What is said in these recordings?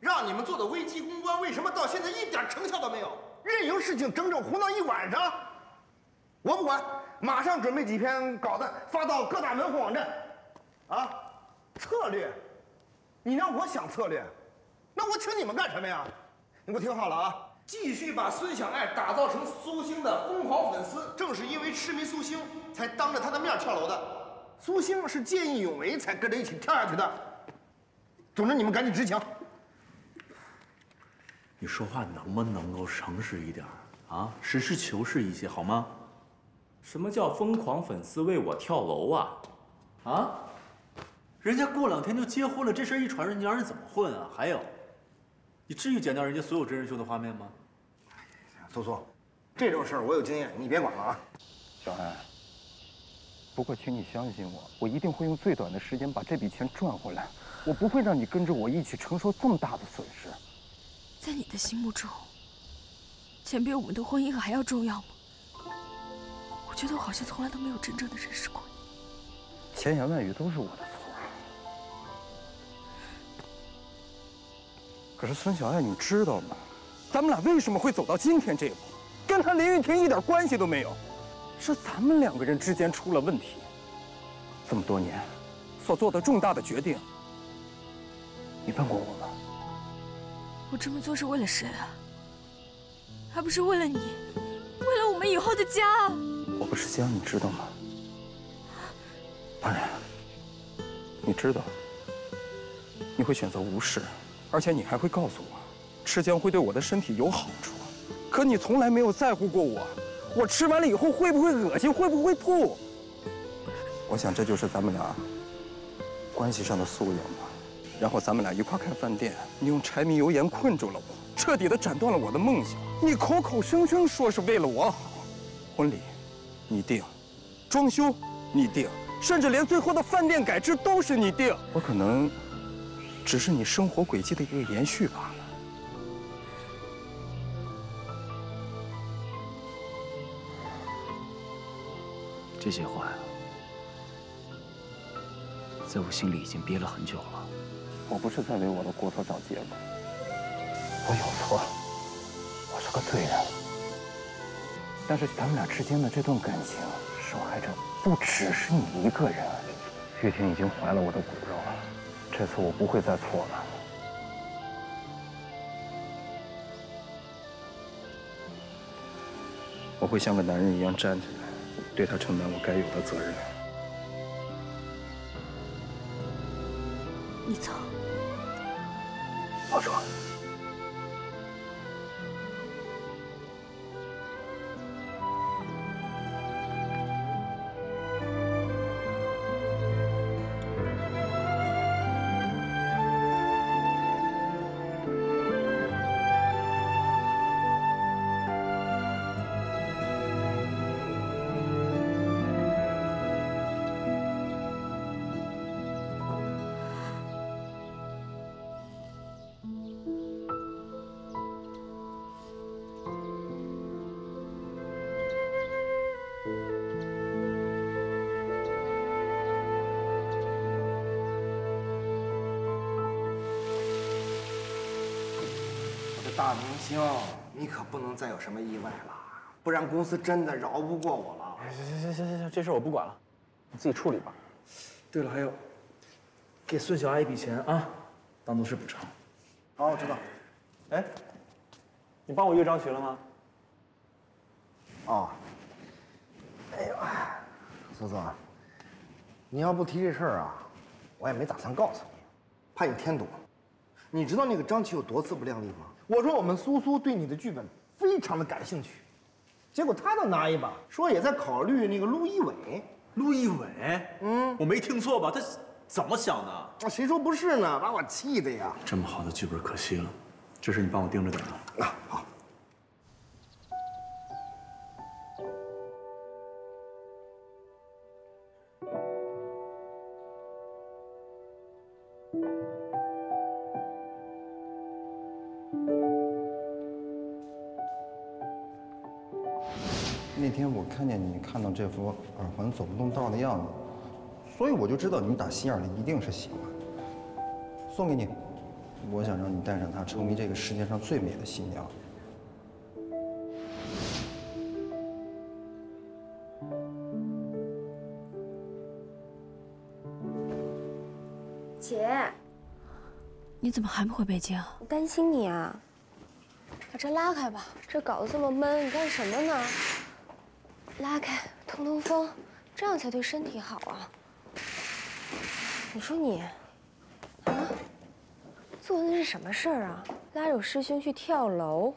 让你们做的危机公关，为什么到现在一点成效都没有？任由事情整整胡闹一晚上。我不管，马上准备几篇稿子发到各大门户网站。啊，策略，你让我想策略，那我请你们干什么呀？你给我听好了啊！ 继续把孙小爱打造成苏星的疯狂粉丝，正是因为痴迷苏星，才当着他的面跳楼的。苏星是见义勇为才跟着一起跳下去的。总之，你们赶紧执行。你说话能不能够诚实一点啊？实事求是一些好吗？什么叫疯狂粉丝为我跳楼啊？啊？人家过两天就结婚了，这事儿一传出去，你让人怎么混啊？还有，你至于剪掉人家所有真人秀的画面吗？ 苏苏，这种事儿我有经验，你别管了啊。小艾，不过请你相信我，我一定会用最短的时间把这笔钱赚回来。我不会让你跟着我一起承受这么大的损失。在你的心目中，钱比我们的婚姻还要重要吗？我觉得我好像从来都没有真正的认识过你。千言万语都是我的错。可是孙小艾，你知道吗？ 咱们俩为什么会走到今天这一步，跟他林玉婷一点关系都没有，是咱们两个人之间出了问题。这么多年，所做的重大的决定，你问过我吗？我这么做是为了谁啊？还不是为了你，为了我们以后的家啊！我不是家，你知道吗？当然，你知道，你会选择无视，而且你还会告诉我。 吃姜会对我的身体有好处，可你从来没有在乎过我。我吃完了以后会不会恶心，会不会吐？我想这就是咱们俩关系上的素养吧。然后咱们俩一块开饭店，你用柴米油盐困住了我，彻底的斩断了我的梦想。你口口声声说是为了我好，婚礼你定，装修你定，甚至连最后的饭店改制都是你定。我可能只是你生活轨迹的一个延续吧。 这些话呀，在我心里已经憋了很久了。我不是在为我的过错找借口，我有错，我是个罪人。但是咱们俩之间的这段感情，受害者不只是你一个人。玉婷已经怀了我的骨肉了，这次我不会再错了。我会像个男人一样站起来。 对他承担我该有的责任。你走。我说。大明星，你可不能再有什么意外了，不然公司真的饶不过我了。行，这事我不管了，你自己处理吧。对了，还有，给孙小爱一笔钱啊，当做是补偿。好，我知道。哎，你帮我约张群了吗？哦。哎呦，苏苏，你要不提这事儿啊，我也没打算告诉你，怕你添堵。你知道那个张琪有多自不量力吗？ 我说我们苏苏对你的剧本非常的感兴趣，结果他倒拿一把说也在考虑那个陆一伟。陆一伟，嗯，我没听错吧？他怎么想的？谁说不是呢？把我气的呀！这么好的剧本可惜了，这事你帮我盯着点啊。啊，好。看见你看到这副耳环走不动道的样子，所以我就知道你打心眼里一定是喜欢。送给你，我想让你带上它，成为这个世界上最美的新娘。 姐，你怎么还不回北京？我担心你啊！把这拉开吧，这搞得这么闷，你干什么呢？拉开，通通风，这样才对身体好啊！你说你，啊，做的是什么事儿啊？拉着我师兄去跳楼，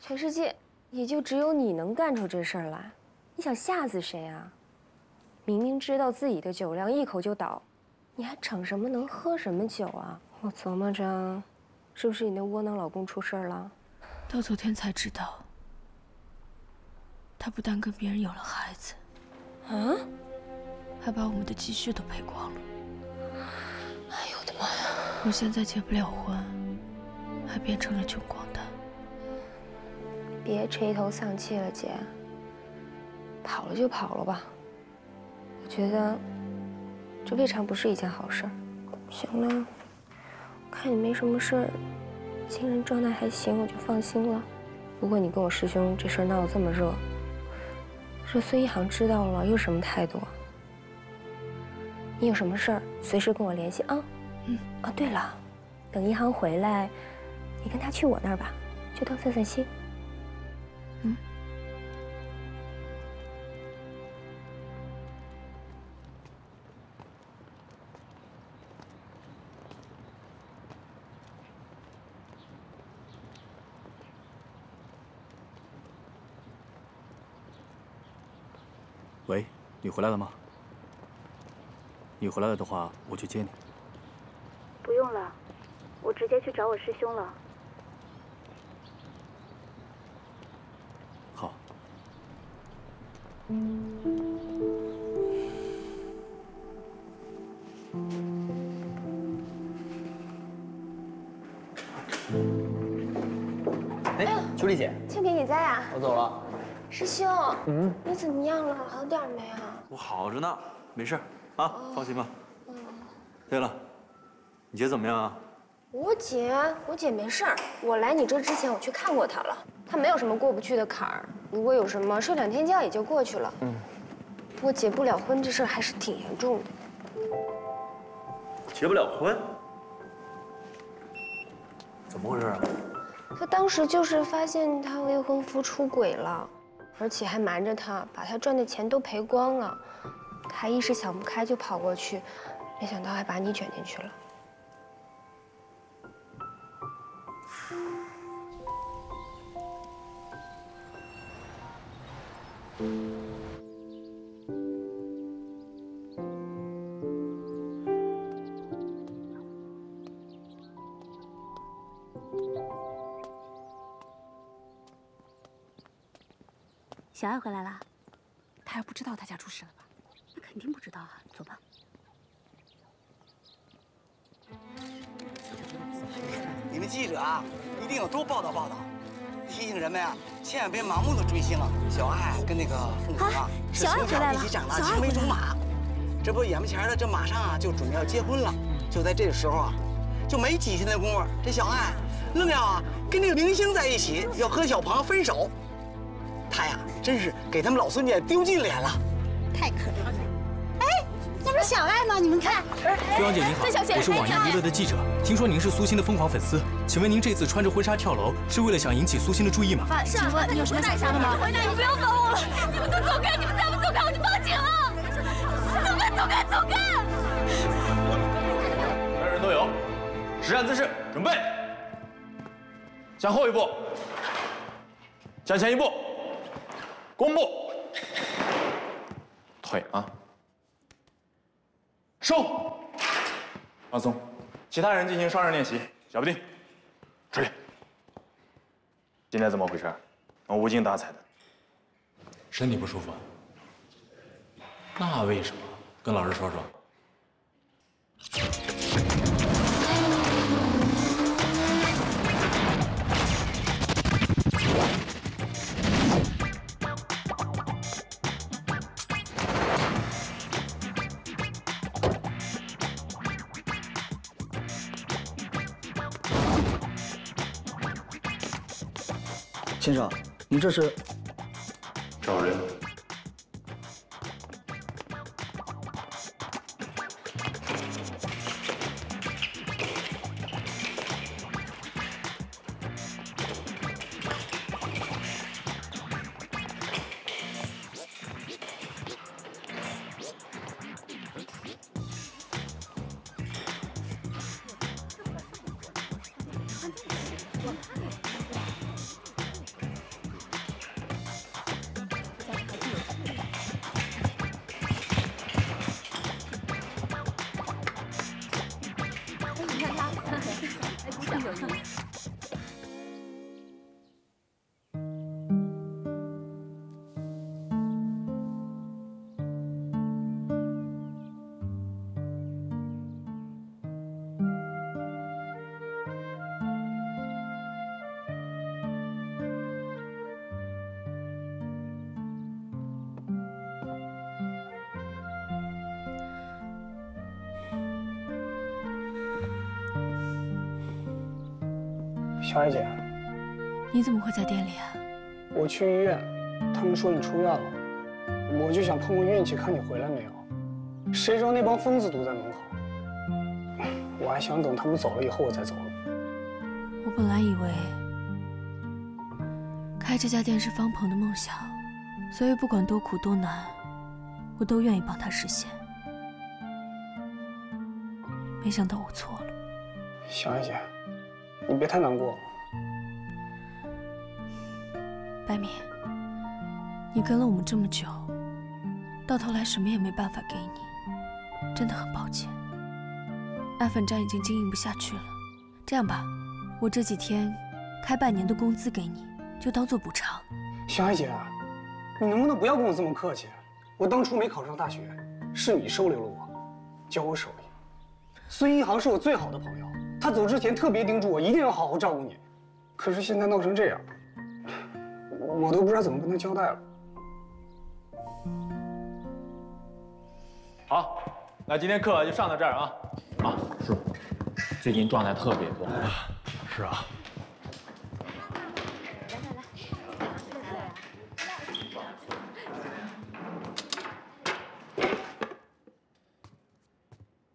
全世界也就只有你能干出这事儿来，你想吓死谁啊？明明知道自己的酒量，一口就倒。 你还逞什么能喝什么酒啊！我琢磨着，是不是你那窝囊老公出事了？到昨天才知道，他不但跟别人有了孩子，啊，还把我们的积蓄都赔光了。哎呦我的妈呀！我现在结不了婚，还变成了穷光蛋。别垂头丧气了，姐。跑了就跑了吧，我觉得。 这未尝不是一件好事儿。行了，我看你没什么事儿，精神状态还行，我就放心了。不过你跟我师兄这事儿闹得这么热，这孙一航知道了又什么态度？你有什么事儿随时跟我联系啊。嗯。哦，对了，等一航回来，你跟他去我那儿吧，就当散散心。嗯。 喂，你回来了吗？你回来了的话，我去接你。不用了，我直接去找我师兄了。好。哎，秋丽姐，秋萍你在呀？我走了。 师兄，嗯，你怎么样了？好点没啊？我好着呢，没事啊，放心吧。嗯。对了，你姐怎么样啊？我姐没事儿。我来你这之前，我去看过她了，她没有什么过不去的坎儿。如果有什么，睡2天觉也就过去了。嗯。不过结不了婚这事儿还是挺严重的。结不了婚？怎么回事啊？她当时就是发现她未婚夫出轨了。 而且还瞒着他，把他赚的钱都赔光了。他一时想不开就跑过去，没想到还把你卷进去了。小爱回来了，她还不知道她家出事了吧？那肯定不知道啊，走吧。你们记者啊，一定要多报道报道，提醒人们啊，千万别盲目的追星啊。小爱跟那个凤雏啊，是从小一起长大，青梅竹马。这不眼巴前的，这马上啊就准备要结婚了。就在这时候啊，就没几天的功夫，这小爱愣要啊跟那个明星在一起，要和小庞分手。 他呀，真是给他们老孙家丢尽脸了，太可怜了。哎，这不是小爱吗？你们看，苏阳姐您好，我是网易娱乐的记者，听说您是苏欣的疯狂粉丝，请问您这次穿着婚纱跳楼是为了想引起苏欣的注意吗？是啊，请问你有什么想说的吗？回答你不要烦我了，你们都走开，你们再不走开我就报警了！走开，走开，走开！来人都有，实战姿势准备，向后一步，向前一步。 弓步，腿啊，收，放松。其他人进行双人练习。小布丁，出去。今天怎么回事？我无精打采的。身体不舒服啊？那为什么？跟老师说说。先生，你这是找人？小艾姐，你怎么会在店里啊？我去医院，他们说你出院了，我就想碰碰运气，看你回来没有。谁知道那帮疯子堵在门口，我还想等他们走了以后我再走呢。我本来以为开这家店是方鹏的梦想，所以不管多苦多难，我都愿意帮他实现。没想到我错了，小艾姐。 你别太难过，白敏，你跟了我们这么久，到头来什么也没办法给你，真的很抱歉。奶粉站已经经营不下去了，这样吧，我这几天开半年的工资给你，就当做补偿。小艾姐，你能不能不要跟我这么客气？我当初没考上大学，是你收留了我，教我手艺。孙一航是我最好的朋友。 他走之前特别叮嘱我，一定要好好照顾你。可是现在闹成这样，我都不知道怎么跟他交代了。好，那今天课就上到这儿啊。啊，是。最近状态特别不好。是啊。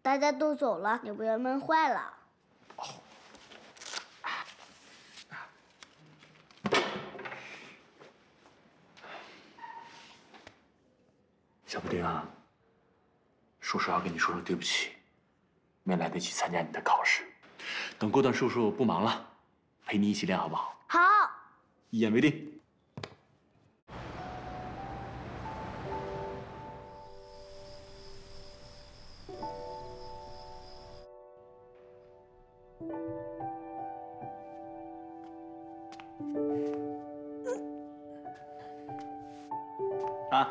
大家都走了，你不要闷坏了。 小布丁啊，叔叔要跟你说声对不起，没来得及参加你的考试。等过段叔叔不忙了，陪你一起练好不好？好，一言为定。啊。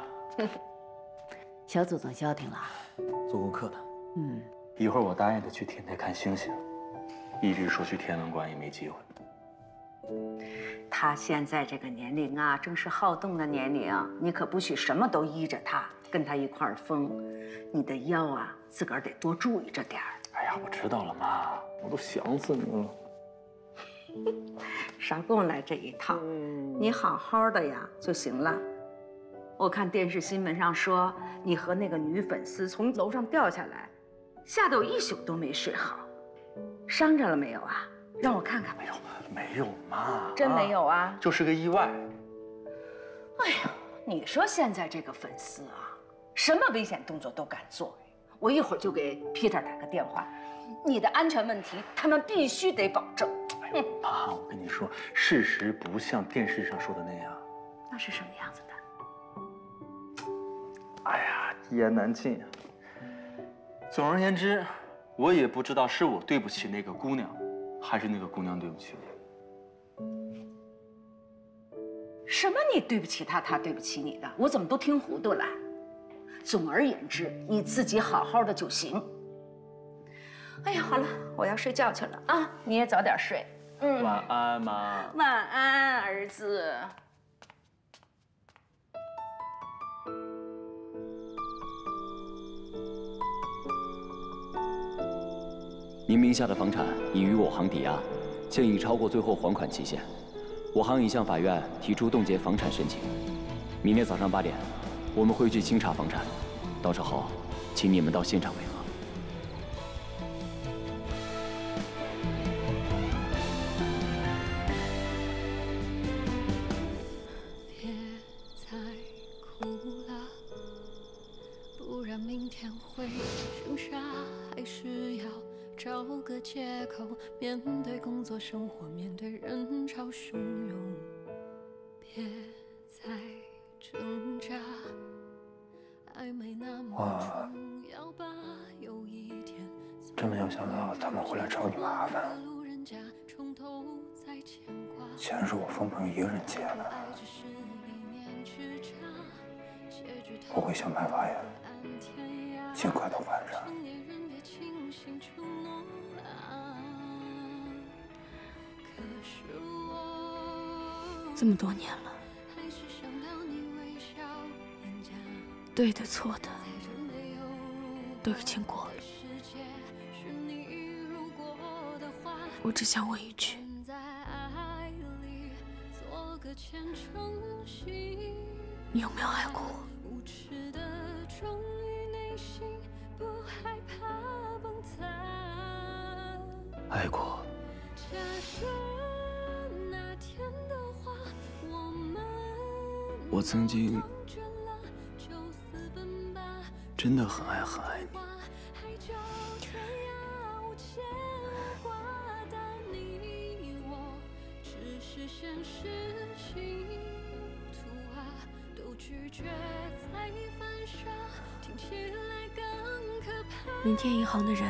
小祖宗消停了，做功课呢。嗯，一会儿我答应他去天台看星星，一直说去天文馆也没机会。他现在这个年龄啊，正是好动的年龄，你可不许什么都依着他，跟他一块儿疯。你的腰啊，自个儿得多注意着点儿。哎呀，我知道了，妈，我都想死你了。少跟我来这一套，你好好的呀就行了。 我看电视新闻上说，你和那个女粉丝从楼上掉下来，吓得我一宿都没睡好。伤着了没有啊？让我看看。没有，没有，妈，真没有啊，就是个意外。哎呀，你说现在这个粉丝啊，什么危险动作都敢做。我一会儿就给 Peter 打个电话，你的安全问题他们必须得保证。哎呀，妈，我跟你说，事实不像电视上说的那样。那是什么样子的？ 哎呀，一言难尽呀。总而言之，我也不知道是我对不起那个姑娘，还是那个姑娘对不起我。什么？你对不起她，她对不起你的？我怎么都听糊涂了。总而言之，你自己好好的就行。哎呀，好了，我要睡觉去了啊！你也早点睡。嗯，晚安，妈。晚安，儿子。 您名下的房产已于我行抵押，现已超过最后还款期限。我行已向法院提出冻结房产申请。明天早上8点，我们会去清查房产，到时候请你们到现场配合。 面对工作、生活，面对人潮汹涌，别再挣扎。爱没那么重要吧。有一天，真没有想到他们会来找你麻烦。钱是我风鹏一个人借的，我会想办法呀，尽快的还上。 这么多年了，对的错的都已经过了。我只想问一句：你有没有爱过我？ 爱过。 我曾经真的很爱很爱你，明天银行的人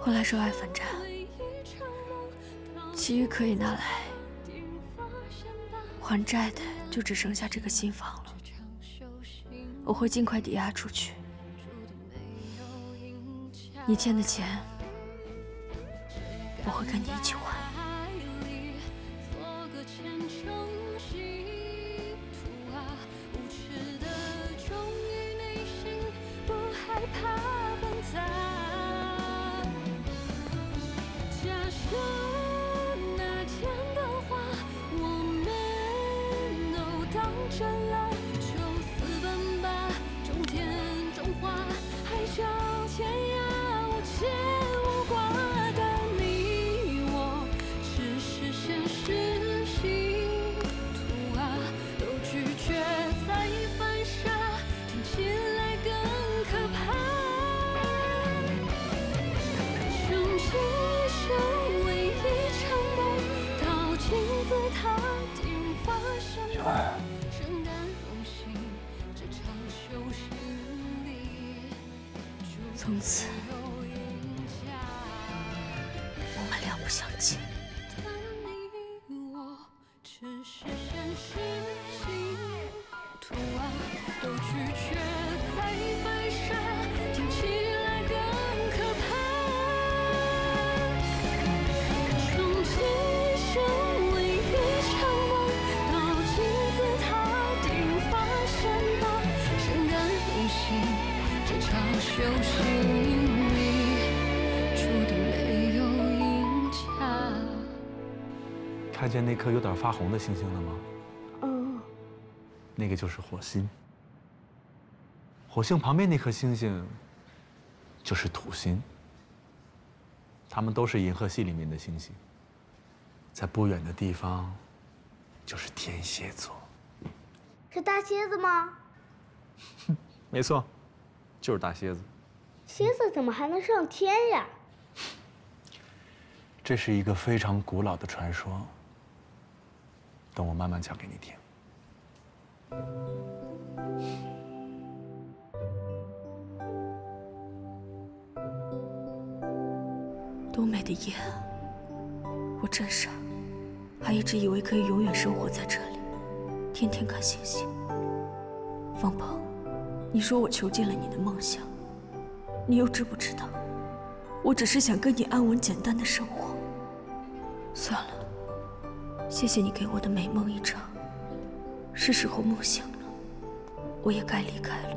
会来收爱坟站，其余可以拿来。 还债的就只剩下这个新房了，我会尽快抵押出去。你欠的钱，我会跟你一起还。从此，我们两不相欠。看见那颗有点发红的星星了吗？嗯，那个就是火星。火星旁边那颗星星就是土星。它们都是银河系里面的星星。在不远的地方，就是天蝎座。是大蝎子吗？没错，就是大蝎子。蝎子怎么还能上天呀？这是一个非常古老的传说。 等我慢慢讲给你听。多美的夜啊！我真傻，还一直以为可以永远生活在这里，天天看星星。方鹏，你说我囚禁了你的梦想，你又知不知道？我只是想跟你安稳简单的生活。算了。 谢谢你给我的美梦一场，是时候梦醒了，我也该离开了。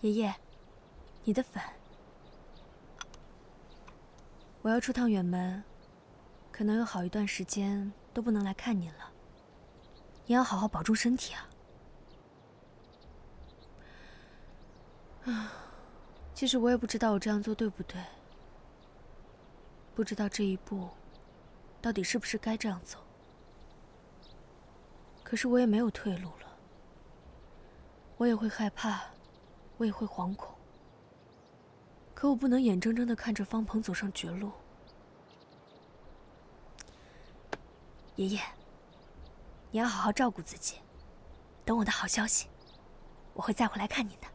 爷爷，你的粉。我要出趟远门，可能有好一段时间都不能来看您了。您要好好保重身体啊！啊，其实我也不知道我这样做对不对，不知道这一步到底是不是该这样走。可是我也没有退路了，我也会害怕，我也会惶恐。 可我不能眼睁睁地看着方鹏走上绝路。爷爷，你要好好照顾自己，等我的好消息，我会再回来看您的。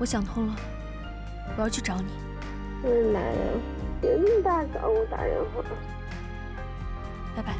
我想通了，我要去找你。真男人，别那么大早给我打电话。拜拜。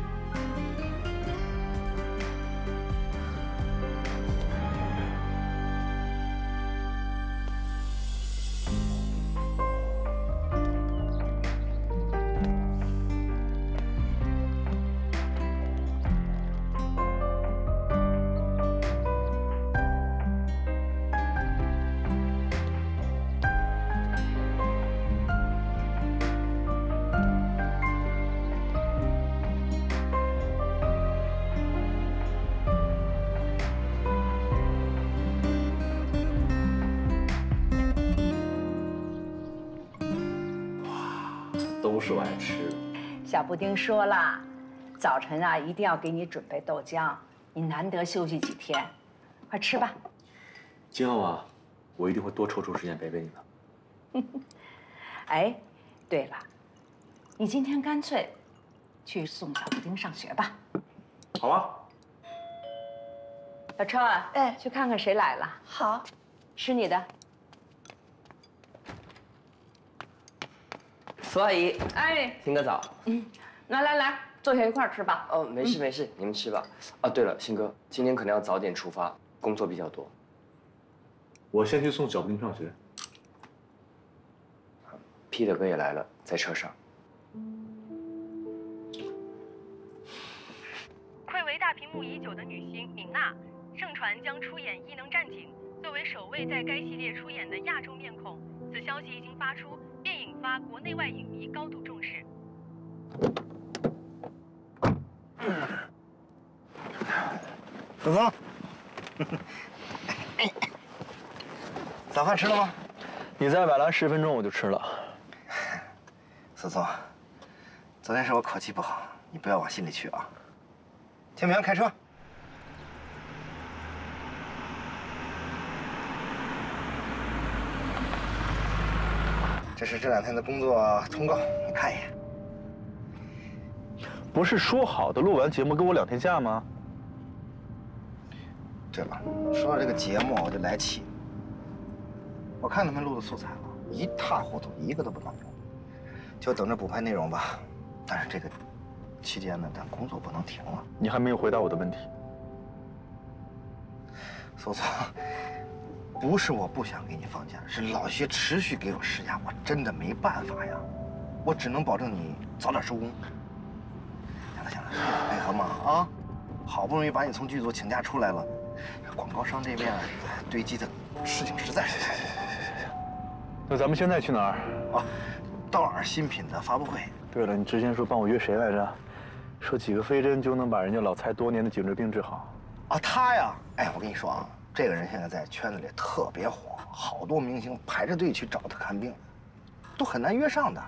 是我爱吃。小布丁说了，早晨啊一定要给你准备豆浆。你难得休息几天，快吃吧。今后啊，我一定会多抽出时间陪陪你的。哎，对了，你今天干脆去送小布丁上学吧。好啊。小超啊，哎，去看看谁来了。好，吃你的。 苏阿姨，哎，新哥早。嗯，来来来，坐下一块儿吃吧。哦，没事没事，你们吃吧。啊，对了，新哥，今天可能要早点出发，工作比较多。我先去送小布丁上学。Peter 哥也来了，在车上。暌违大屏幕已久的女星明娜，盛传将出演《异能战警》，作为首位在该系列出演的亚洲面孔。此消息一经发出。 便引发国内外影迷高度重视。小芳，早饭吃了吗？你再晚来10分钟我就吃了。思聪，昨天是我口气不好，你不要往心里去啊。清明开车。 这是这两天的工作通告，你看一眼。不是说好的录完节目给我2天假吗？对了，说到这个节目，我就来气了。我看他们录的素材了，一塌糊涂，一个都不能用，就等着补拍内容吧。但是这个期间呢，咱工作不能停了。你还没有回答我的问题。苏苏，不是我不想给你放假，是老薛持续给我施压，我真的没办法呀。我只能保证你早点收工。行了行了，配合嘛啊！好不容易把你从剧组请假出来了，广告商这边堆积的事情实在是……行，那咱们现在去哪儿啊？道尔新品的发布会。对了，你之前说帮我约谁来着？说几个飞针就能把人家老蔡多年的颈椎病治好。啊，他呀，哎，我跟你说啊，这个人现在在圈子里特别火，好多明星排着队去找他看病，都很难约上的。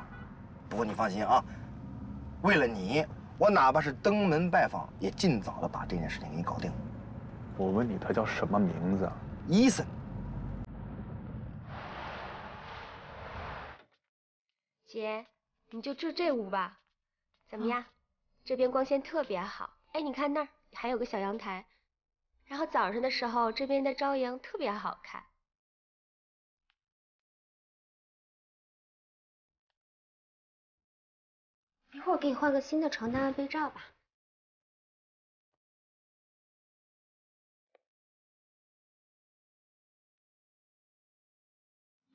不过你放心啊，为了你，我哪怕是登门拜访，也尽早的把这件事情给你搞定。我问你，他叫什么名字？伊森。姐，你就住这屋吧，怎么样？这边光线特别好。哎，你看那儿还有个小阳台。然后早上的时候，这边的朝阳特别好看。一会儿给你换个新的床单和被罩吧。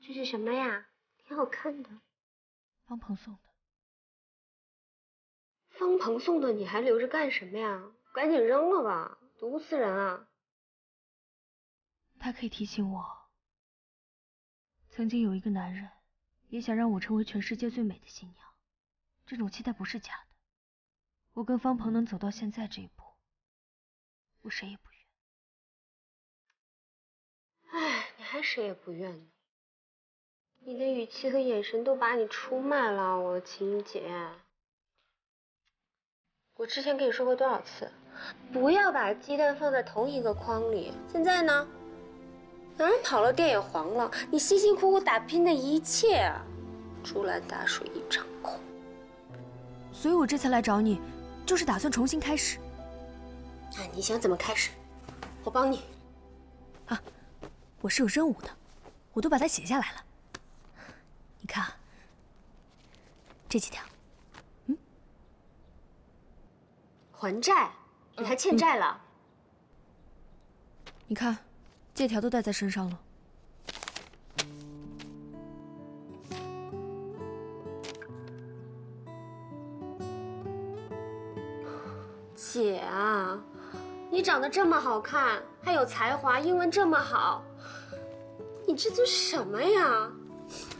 这是什么呀？挺好看的。方鹏送的。方鹏送的，你还留着干什么呀？赶紧扔了吧。多不死人啊！他可以提醒我，曾经有一个男人也想让我成为全世界最美的新娘，这种期待不是假的。我跟方鹏能走到现在这一步，我谁也不怨。哎，你还谁也不怨呢？你的语气和眼神都把你出卖了，我秦姐。我之前跟你说过多少次？不要把鸡蛋放在同一个筐里。现在呢，男人跑了，店也黄了，你辛辛苦苦打拼的一切，竹篮打水一场空。所以我这次来找你，就是打算重新开始。那你想怎么开始？我帮你。啊，我是有任务的，我都把它写下来了。你看，这几条，嗯，还债。你还欠债了？你看，借条都带在身上了。姐啊，你长得这么好看，还有才华，英文这么好，你这都什么呀？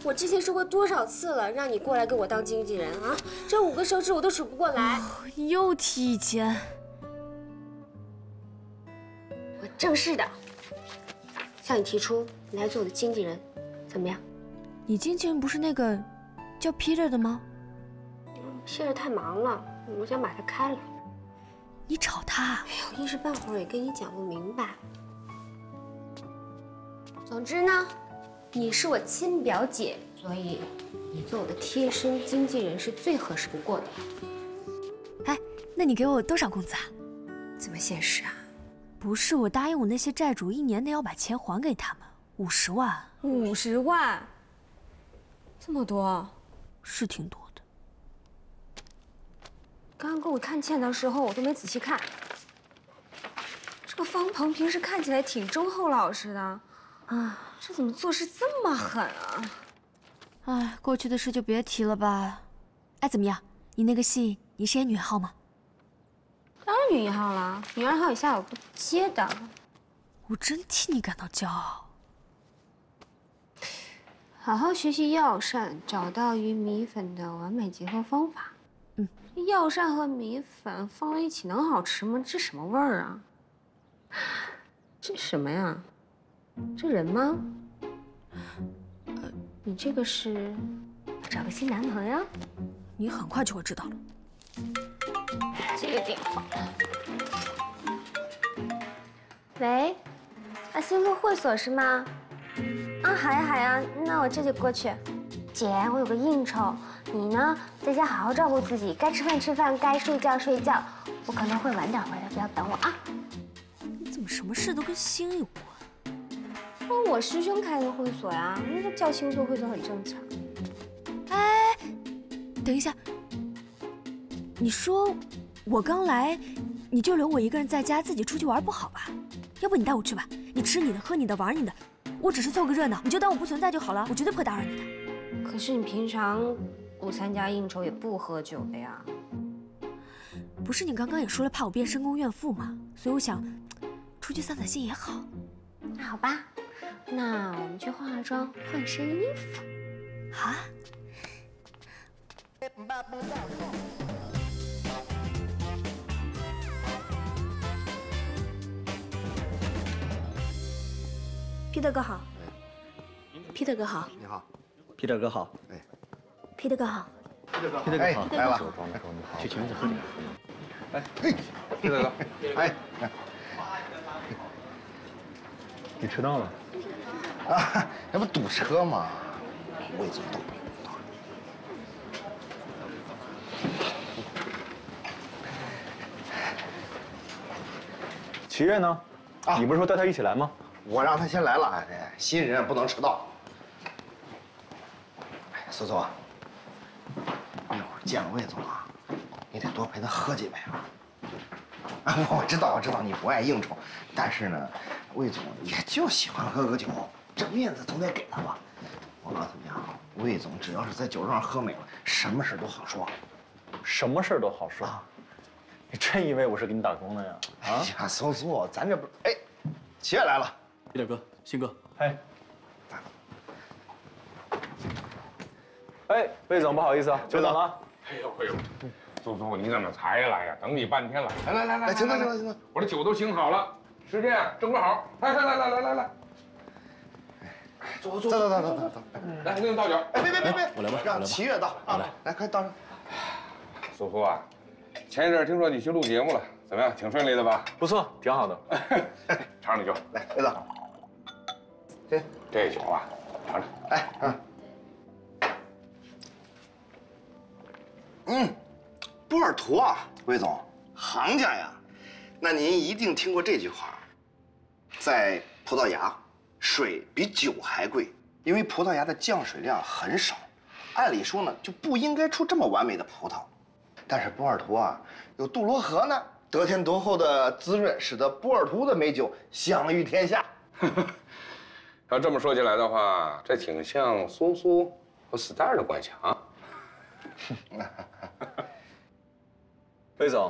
我之前说过多少次了，让你过来给我当经纪人啊！这五个手指我都数不过来。又提以前。正式的向你提出，你来做我的经纪人，怎么样？你经纪人不是那个叫 Peter 的吗？Peter 太忙了，我想把他开了。你找他？哎呦，一时半会儿也跟你讲不明白。总之呢，你是我亲表姐，所以你做我的贴身经纪人是最合适不过的。哎，那你给我多少工资啊？怎么现实啊？不是，我答应我那些债主，一年内要把钱还给他们，50万。50万，这么多，是挺多的。刚刚给我看欠条的时候，我都没仔细看。这个方鹏平时看起来挺忠厚老实的，啊，这怎么做事这么狠啊？哎，过去的事就别提了吧。哎，怎么样？你那个戏，你是演女一号吗？当然女一号了，女二号以下我不接的。我真替你感到骄傲。好好学习药膳，找到与米粉的完美结合方法。嗯，药膳和米粉放在一起能好吃吗？这什么味儿啊？这什么呀？这人吗？你这个是找个新男朋友？你很快就会知道了。接个电话。喂，啊，新路会所是吗？啊，好呀好呀，那我这就过去。姐，我有个应酬，你呢，在家好好照顾自己，该吃饭吃饭，该睡觉睡觉。我可能会晚点回来，不要等我啊。你怎么么什么事都跟星有关？那我师兄开的会所呀，那叫星座会所很正常。哎，等一下，你说我刚来，你就留我一个人在家自己出去玩不好吧？要不你带我去吧，你吃你的，喝你的，玩你的，我只是凑个热闹，你就当我不存在就好了，我绝对不会打扰你的。 可是你平常不参加应酬也不喝酒的呀？不是你刚刚也说了怕我变深宫怨妇吗？所以我想出去散散心也好。那好吧，那我们去化化妆，换身衣服。好啊。Peter 哥好。Peter 哥好。你好。 Peter 哥好，哎 ，Peter 哥好 ，Peter 哥好，哎，来吧，去前屋喝点。哎，哎 ，Peter 哥，哎，你迟到了。啊，那不堵车吗？我已经到了。齐月呢？啊，你不是说带他一起来吗？我让他先来了，新人不能迟到。 苏总，一会儿见了魏总啊，你得多陪他喝几杯啊！啊，我知道，你不爱应酬，但是呢，魏总也就喜欢喝个酒，这面子总得给他吧。我告诉你啊，魏总只要是在酒桌上喝美了，什么事都好说，什么事都好说。啊、你真以为我是给你打工的呀？啊、哎呀，苏，咱这不……哎，齐越来了，一点哥，新哥，嗨。 哎，魏总，不好意思啊，久等了。哎呦哎呦，苏，你怎么才来呀？等你半天了。来，行了，我这酒都醒好了，时间正正好。来，坐，来，给你倒酒。哎，别，我来吧，让齐越倒啊，来，快倒上。苏啊，前一阵听说你去录节目了，怎么样？挺顺利的吧？不错，挺好的。尝尝这酒，来，魏总，这酒啊，尝尝，来，嗯。 嗯，波尔图啊，魏总，行家呀，那您一定听过这句话，在葡萄牙，水比酒还贵，因为葡萄牙的降水量很少，按理说呢就不应该出这么完美的葡萄，但是波尔图啊有杜罗河呢，得天独厚的滋润，使得波尔图的美酒享誉天下。要这么说起来的话，这挺像苏和 Star 的关系啊。 魏总，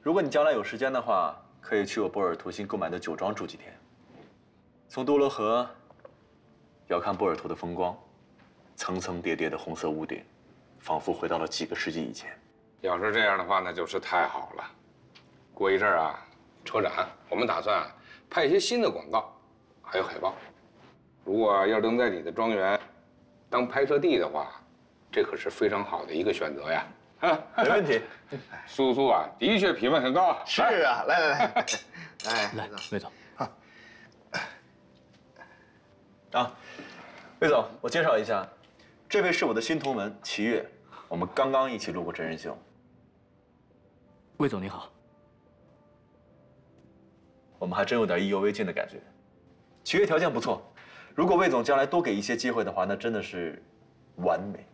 如果你将来有时间的话，可以去我波尔图新购买的酒庄住几天。从多罗河遥看波尔图的风光，层层叠叠的红色屋顶，仿佛回到了几个世纪以前。要是这样的话，那就是太好了。过一阵儿啊，车展我们打算拍一些新的广告，还有海报。如果要能在你的庄园当拍摄地的话。 这可是非常好的一个选择呀！啊，没问题。苏啊，的确品味很高。是啊，来，魏总。啊，魏总，我介绍一下，这位是我的新同门齐越，我们刚刚一起录过真人秀。魏总你好。我们还真有点意犹未尽的感觉。齐越条件不错，如果魏总将来多给一些机会的话，那真的是完美。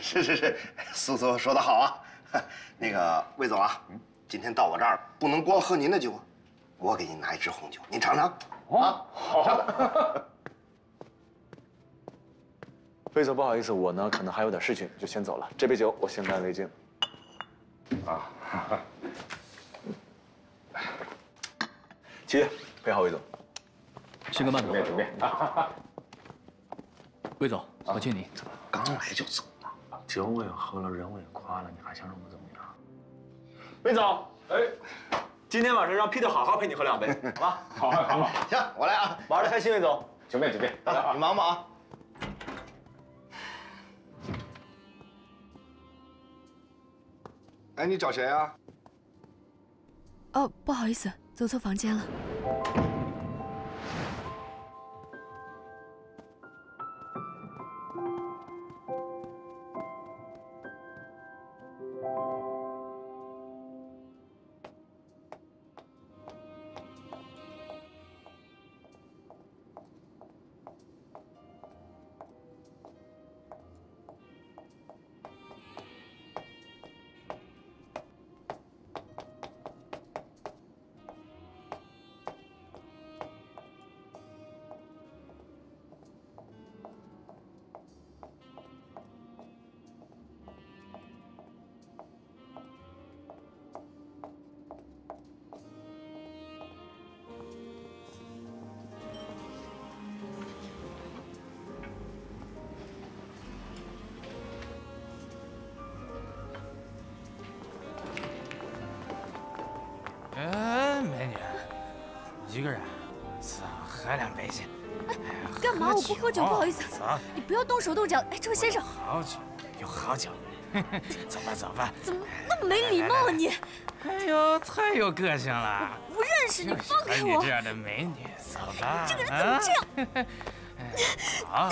是，苏说得好啊。那个魏总啊，今天到我这儿不能光喝您的酒，我给您拿一支红酒，您尝尝。啊，好。魏总，不好意思，我呢可能还有点事情，就先走了。这杯酒我先干为敬。啊，齐越，陪好魏总。新哥慢走，准备。魏总，我敬你。 刚来就走了，酒我也喝了，人我也夸了，你还想让我怎么样？魏总，哎，今天晚上让 Peter 好好陪你喝两杯，好吧？好，行，我来啊，玩的开心，魏总，准备，你忙吧啊。哎，你找谁啊？哦，不好意思，走错房间了。一个人，喝两杯去。哎，干嘛？我不喝酒，不好意思。你不要动手动脚。哎，这位先生，好酒有好酒。走吧，走吧。怎么那么没礼貌啊你？哎呦，太有个性了。我不认识你，放开我。这样的美女，走吧。这个人怎么这样？好，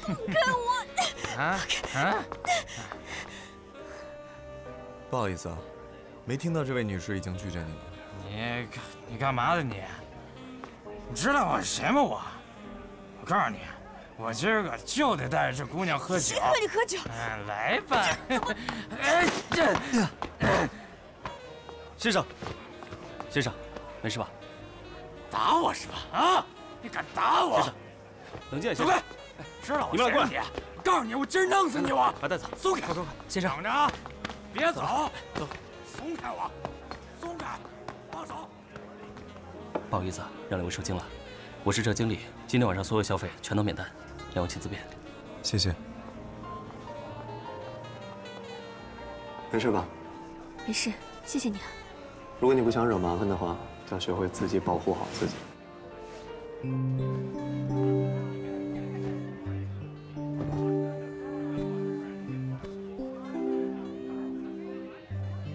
放开我！不好意思啊，没听到这位女士已经拒绝你了。你干嘛的你？你知道我是谁吗？我告诉你，我今儿个就得带着这姑娘喝酒。谁和你喝酒？来吧。哎，这先生，没事吧？打我是吧？啊，你敢打我？ 冷静，先生，知道我谁是你？告诉你，我今儿弄死你！我把袋子松开，快，先生，等着啊！别走，走，松开我，松开，放手。不好意思，让两位受惊了，我是这经理，今天晚上所有消费全都免单，两位请自便。谢谢。没事吧？没事，谢谢你啊。如果你不想惹麻烦的话，要学会自己保护好自己。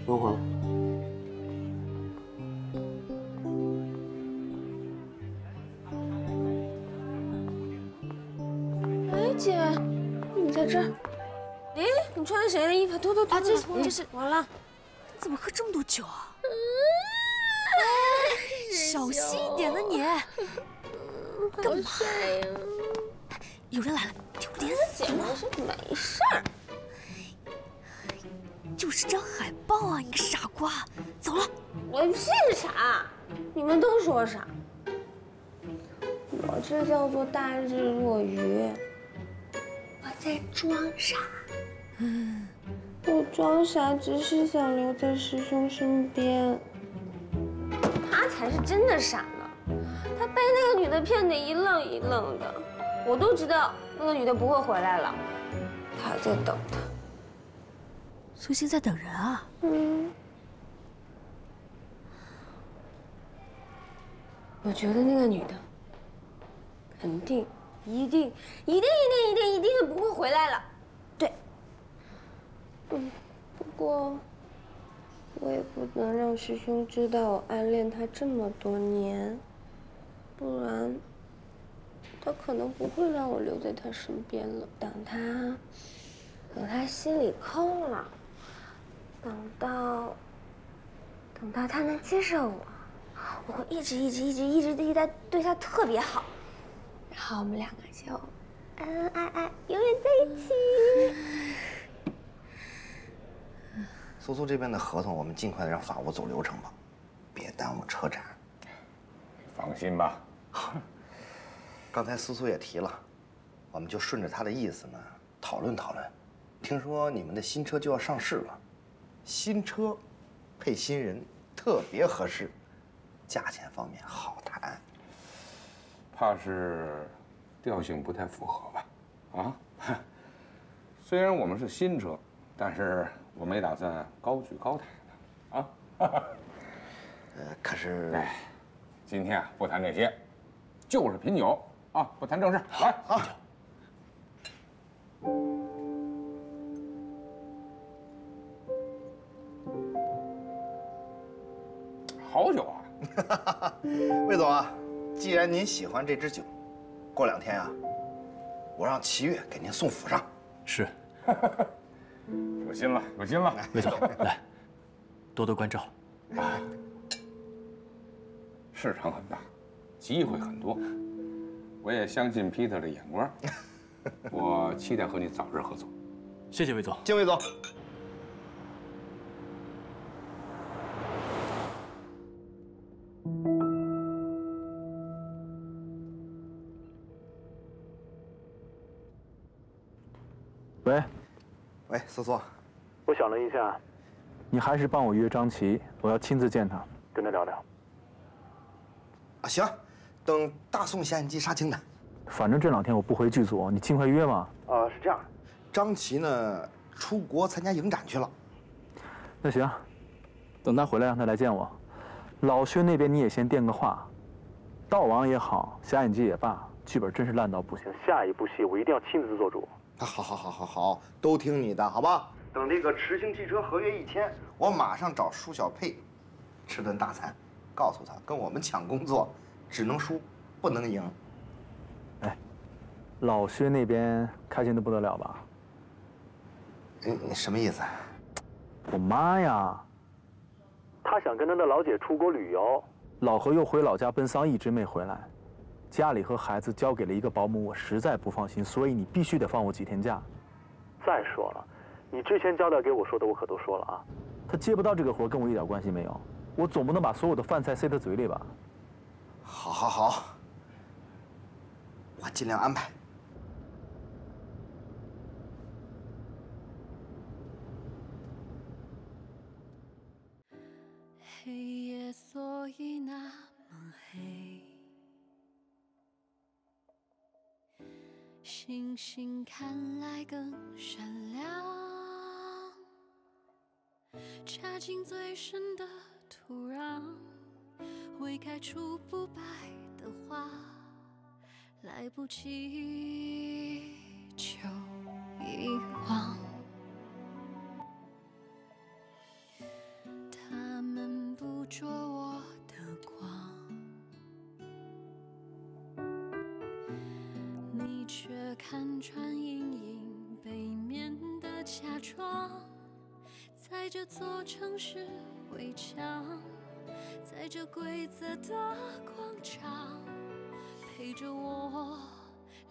文华，哎，姐，你在这儿？哎，你穿谁的衣服？脱！啊，这是完了，怎么喝这么多酒啊？小心一点呢，你干嘛？有人来了，丢脸死了！姐，没事儿。 就是张海报啊！你个傻瓜，走了。我是傻，你们都说傻。我这叫做大智若愚。我在装傻。我装傻只是想留在师兄身边。他才是真的傻呢，他被那个女的骗得一愣一愣的。我都知道那个女的不会回来了，他还在等她。 苏欣在等人啊！我觉得那个女的肯定、一定不会回来了。对，不过我也不能让师兄知道我暗恋他这么多年，不然他可能不会让我留在他身边了。等他心里空了。 等到他能接受我，我会一直对他特别好，然后我们两个就恩恩爱爱，永远在一起。苏苏这边的合同，我们尽快的让法务走流程吧，别耽误车展。放心吧。刚才苏苏也提了，我们就顺着他的意思呢，讨论讨论。听说你们的新车就要上市了。 新车配新人特别合适，价钱方面好谈，怕是调性不太符合吧？啊，虽然我们是新车，但是我们也打算高举高抬的啊。可是，哎，今天啊不谈这些，就是品酒啊，不谈正事。来，好。 好酒啊，魏总啊，既然您喜欢这支酒，过两天啊，我让齐月给您送府上。是，有心了，有心了。魏总，来，多多关照。啊，市场很大，机会很多，我也相信 Peter 的眼光，我期待和你早日合作。谢谢魏总，敬魏总。 喂，喂，苏苏，我想了一下，你还是帮我约张琪，我要亲自见他，跟他聊聊。啊，行，等大宋下一集杀青的。反正这两天我不回剧组，你尽快约嘛。是这样，张琪呢出国参加影展去了。那行，等他回来让他来见我。老薛那边你也先电个话，盗王也好，侠影记也罢，剧本真是烂到不行。下一部戏我一定要亲自做主。好，都听你的，好吧？等这个驰星汽车合约一签，我马上找舒小佩吃顿大餐，告诉他跟我们抢工作，只能输不能赢。哎，老薛那边开心的不得了吧？你什么意思？我妈呀！ 他想跟他的老姐出国旅游，老何又回老家奔丧，一直没回来。家里和孩子交给了一个保姆，我实在不放心，所以你必须得放我几天假。再说了，你之前交代给我说的，我可都说了啊。他接不到这个活，跟我一点关系没有。我总不能把所有的饭菜塞他嘴里吧？好，我尽量安排。 黑夜所以那么黑，星星看来更闪亮，插进最深的土壤，未开出不败的花，来不及就遗忘。 捉我的光，你却看穿隐隐背面的假装，在这座城市围墙，在这规则的广场，陪着我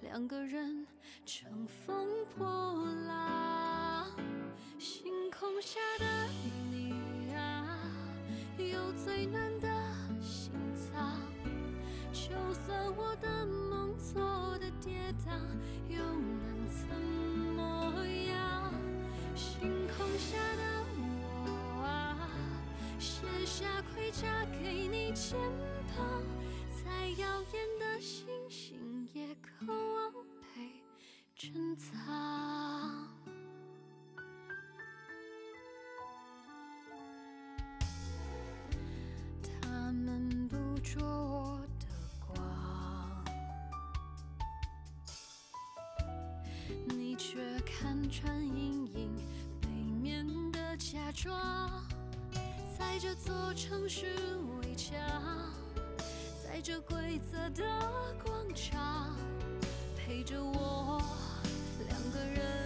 两个人乘风破浪，星空下的你。 有最暖的心脏，就算我的梦做的跌宕，又能怎么样？星空下的我啊，卸下盔甲给你肩膀，再耀眼的星星也渴望被珍藏。 捉我的光，你却看穿隐隐背面的假装，在这座城市围墙，在这规则的广场，陪着我两个人。